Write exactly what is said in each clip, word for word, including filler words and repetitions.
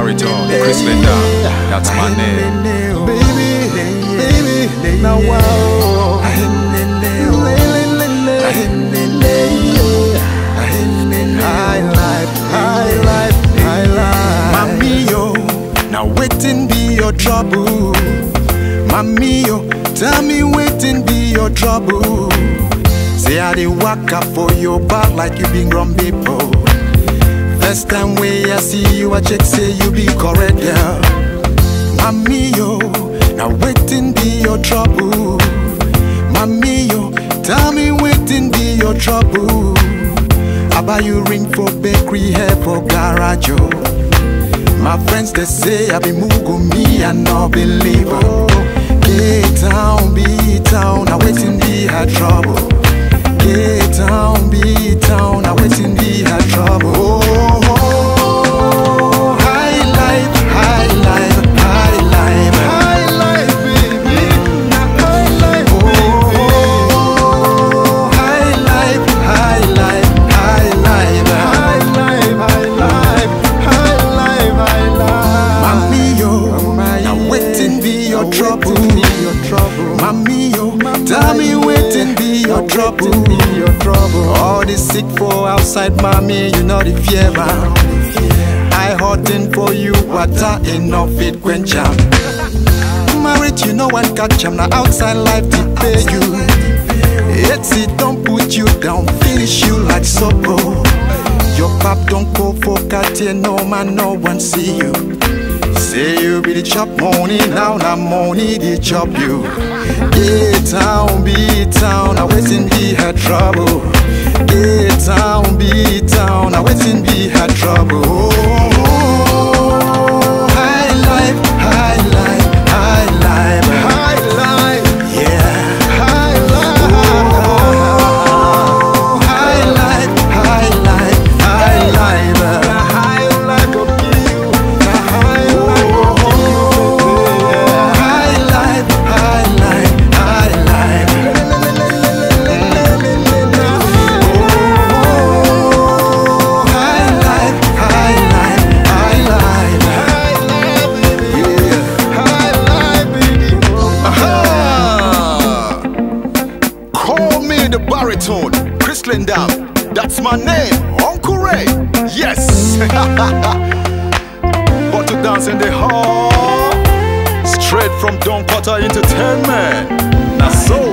baritone, Chris Linder, that's my name. Baby, baby, now wow. High life, high life, high life. Mami yo, now waitin' be your trouble. Mami yo, tell me waitin' be your trouble. Say I dey walk up for your back like you been grown people. First time way I see you, I check say you be correct, girl. Mami yo, now waitin' be your trouble. Mami yo, tell me waitin' be your trouble. I buy you ring for bakery, hair for garage. My friends they say I be mugu, me I no believe. K-Town, B-Town, I waitin' be her trouble. K-Town, B-Town, I waitin' be her trouble. Oh, oh, high life, high life, high life, high life, baby, high life, baby. Oh, high life, high life. Trouble, Mami yo, tell me waitin' be your trouble. All the sick for outside, Mami, you know the fear. I hotin' for you, water enough it quench am. Marriage, you know one catch am, now outside life to pay you. It's it don't put you down, finish you like sopo. Your pap don't go for Katia, no man, no one see you. Say you be the chop money, now na money they chop you. K-Town, B-Town, I waitin' be her trouble. K-Town, B-Town, I waitin' be her trouble. Oh, oh, oh, high life, high life, high life, high life, yeah, high life. Oh, oh, high life, high life, high life. High life of you, the high. Chris Linder, that's my name, Uncle Ray. Yes. Got to dance in the hall, straight from Don Kwata Entertainment. Now so,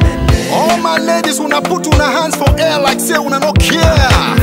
all my ladies, una put una hands for air like say una no care.